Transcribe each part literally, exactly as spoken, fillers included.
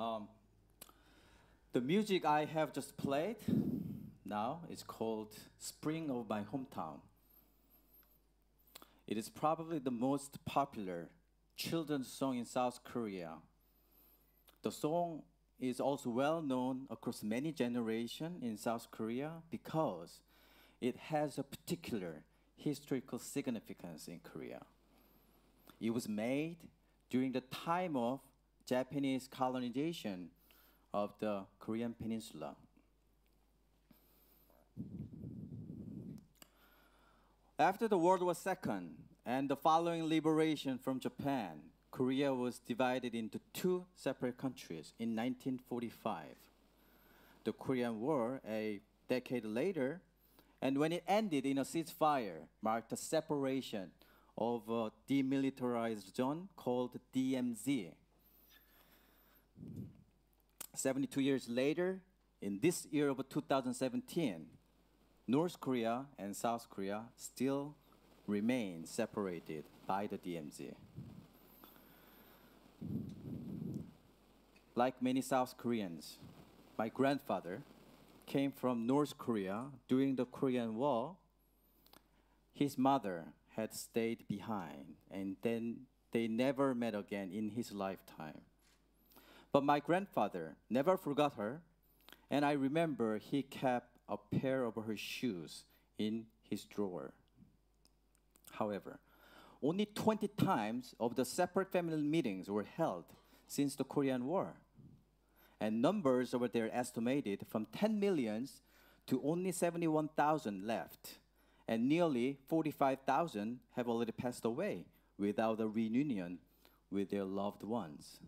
Um, the music I have just played now is called Spring of My Hometown. It is probably the most popular children's song in South Korea. The song is also well known across many generations in South Korea because it has a particular historical significance in Korea. It was made during the time of Japanese colonization of the Korean peninsula. After the World War Two and the following liberation from Japan, Korea was divided into two separate countries in nineteen forty-five. The Korean War, a decade later, and when it ended in a ceasefire, marked the separation of a demilitarized zone called D M Z. seventy-two years later, in this year of two thousand seventeen, North Korea and South Korea still remain separated by the D M Z. Like many South Koreans, my grandfather came from North Korea during the Korean War. His mother had stayed behind, and then they never met again in his lifetime. But my grandfather never forgot her, and I remember he kept a pair of her shoes in his drawer. However, only twenty times of the separate family meetings were held since the Korean War, and numbers over there estimated from ten million to only seventy-one thousand left, and nearly forty-five thousand have already passed away without a reunion with their loved ones.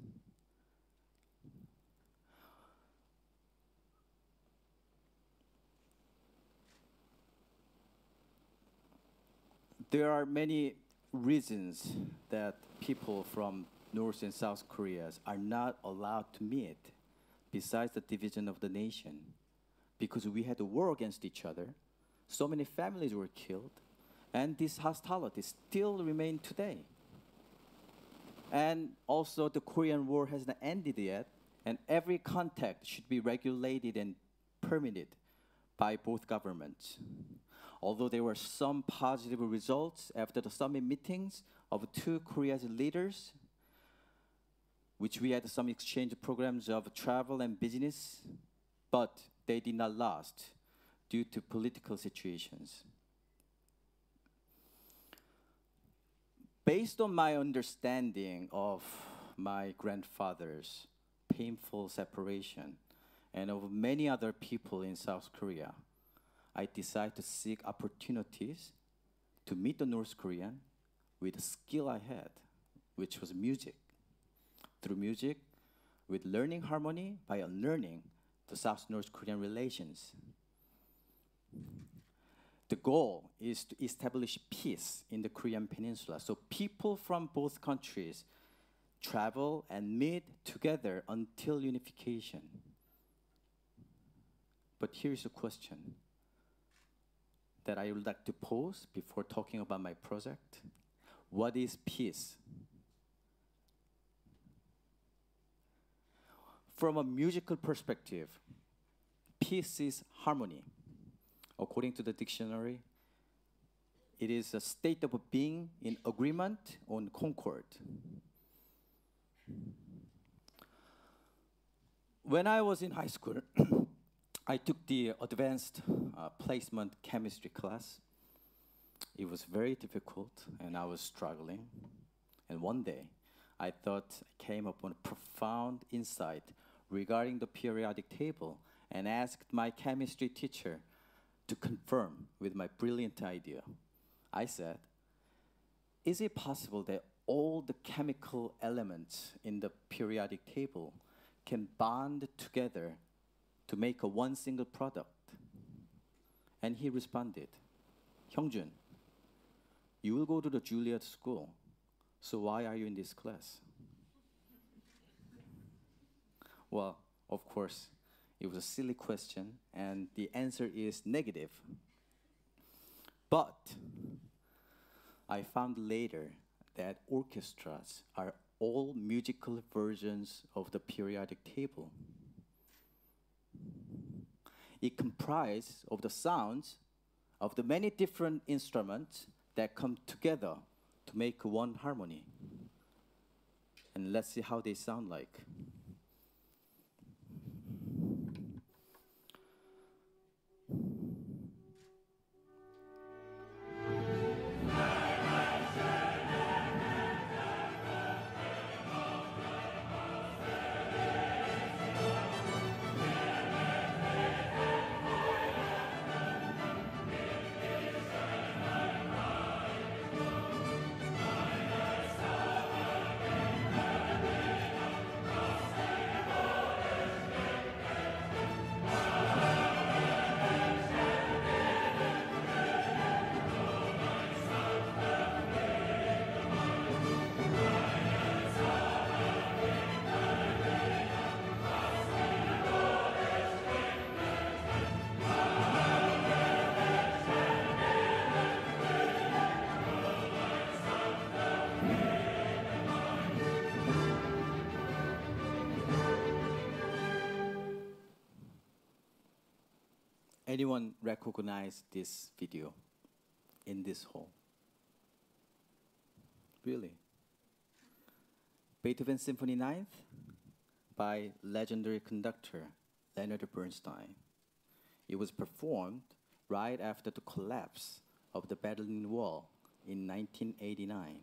There are many reasons that people from North and South Korea are not allowed to meet besides the division of the nation. Because we had a war against each other, so many families were killed, and these hostilities still remain today. And also the Korean War has not ended yet, and every contact should be regulated and permitted by both governments. Although there were some positive results after the summit meetings of two Korea's leaders, which we had some exchange programs of travel and business, but they did not last due to political situations. Based on my understanding of my grandfather's painful separation, and of many other people in South Korea, I decided to seek opportunities to meet the North Korean with the skill I had, which was music. Through music, with learning harmony by unlearning the South-North Korean relations. The goal is to establish peace in the Korean peninsula, so people from both countries travel and meet together until unification. But here's a question that I would like to pose before talking about my project. What is peace? From a musical perspective, peace is harmony. According to the dictionary, it is a state of being in agreement on concord. When I was in high school, I took the advanced uh, placement chemistry class. It was very difficult, and I was struggling. And one day, I thought I came upon a profound insight regarding the periodic table and asked my chemistry teacher to confirm with my brilliant idea. I said, is it possible that all the chemical elements in the periodic table can bond together to make a one single product? And he responded, Hyung-jun, you will go to the Juilliard school, so why are you in this class? Well, of course, it was a silly question, and the answer is negative. But I found later that orchestras are all musical versions of the periodic table. It comprises of the sounds of the many different instruments that come together to make one harmony. And let's see how they sound like. Anyone recognize this video in this hall? Really? Beethoven Symphony ninth by legendary conductor Leonard Bernstein. It was performed right after the collapse of the Berlin Wall in nineteen eighty-nine.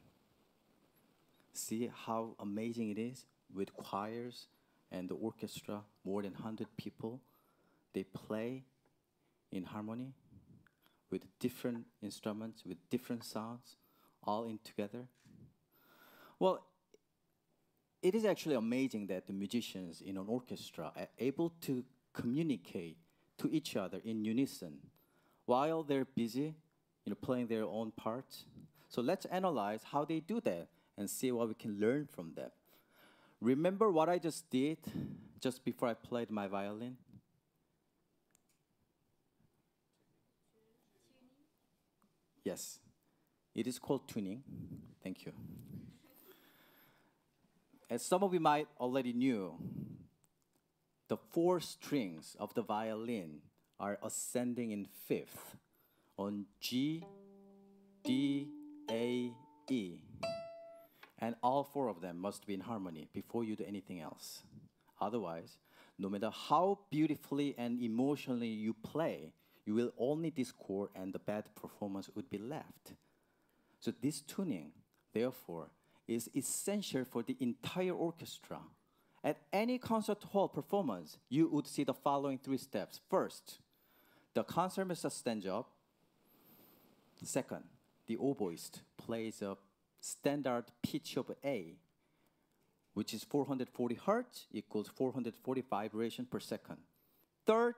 See how amazing it is with choirs and the orchestra, more than one hundred people. They play in harmony, with different instruments, with different sounds, all in together. Well, it is actually amazing that the musicians in an orchestra are able to communicate to each other in unison while they're busy, you know, playing their own parts. So let's analyze how they do that and see what we can learn from that. Remember what I just did just before I played my violin? Yes, it is called tuning. Thank you. As some of you might already knew, the four strings of the violin are ascending in fifth on G, D, A, E. And all four of them must be in harmony before you do anything else. Otherwise, no matter how beautifully and emotionally you play, you will only discord and the bad performance would be left. So this tuning, therefore, is essential for the entire orchestra. At any concert hall performance, you would see the following three steps. First, the concertmaster stands up. Second, the oboist plays a standard pitch of A, which is four hundred forty hertz, equals four hundred forty vibrations per second. Third,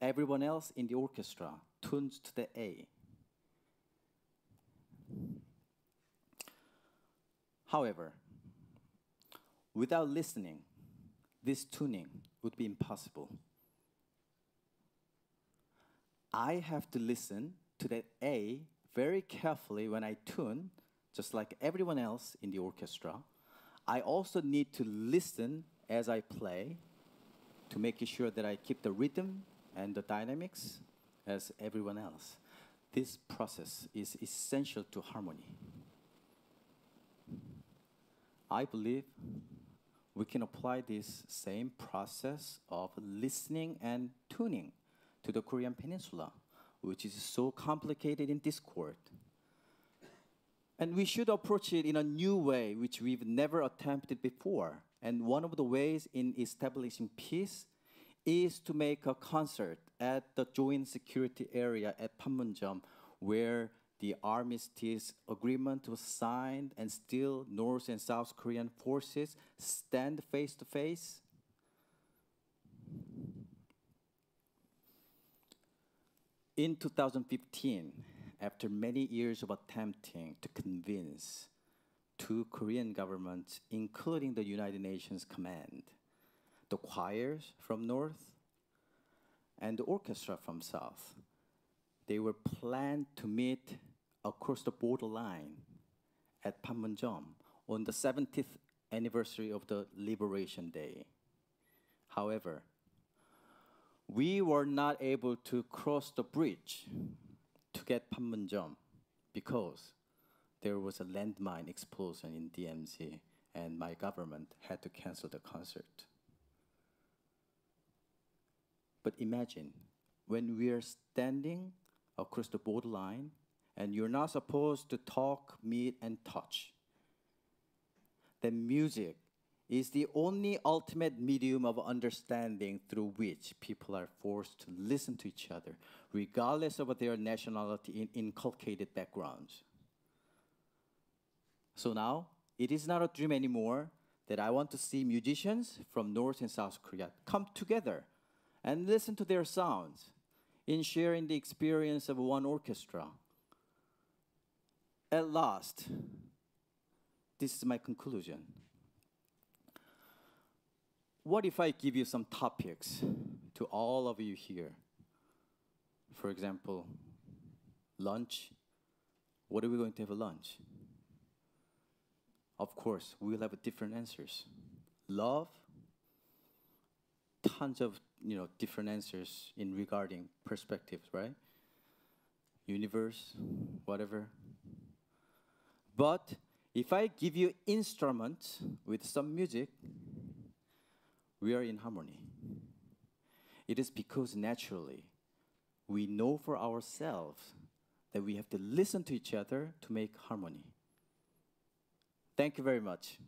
everyone else in the orchestra tunes to the A. However, without listening, this tuning would be impossible. I have to listen to that A very carefully when I tune, just like everyone else in the orchestra. I also need to listen as I play to make sure that I keep the rhythm and the dynamics as everyone else. This process is essential to harmony. I believe we can apply this same process of listening and tuning to the Korean Peninsula, which is so complicated in discord. And we should approach it in a new way, which we've never attempted before. And one of the ways in establishing peace is to make a concert at the Joint Security Area at Panmunjom, where the armistice agreement was signed, and still North and South Korean forces stand face to face. In two thousand fifteen, after many years of attempting to convince two Korean governments, including the United Nations Command, the choirs from north and the orchestra from south, they were planned to meet across the borderline at Panmunjom on the seventeenth anniversary of the Liberation Day. However, we were not able to cross the bridge to get Panmunjom because there was a landmine explosion in D M Z and my government had to cancel the concert. But imagine, when we are standing across the borderline and you're not supposed to talk, meet, and touch, then music is the only ultimate medium of understanding through which people are forced to listen to each other, regardless of their nationality and inculcated backgrounds. So now, it is not a dream anymore that I want to see musicians from North and South Korea come together and listen to their sounds in sharing the experience of one orchestra. At last, this is my conclusion. What if I give you some topics to all of you here? For example, lunch. What are we going to have at lunch? Of course, we'll have different answers. Love, tons of you know different answers in regarding perspectives, right? Universe, whatever. But if I give you instruments with some music, we are in harmony. It is because naturally we know for ourselves that we have to listen to each other to make harmony. Thank you very much.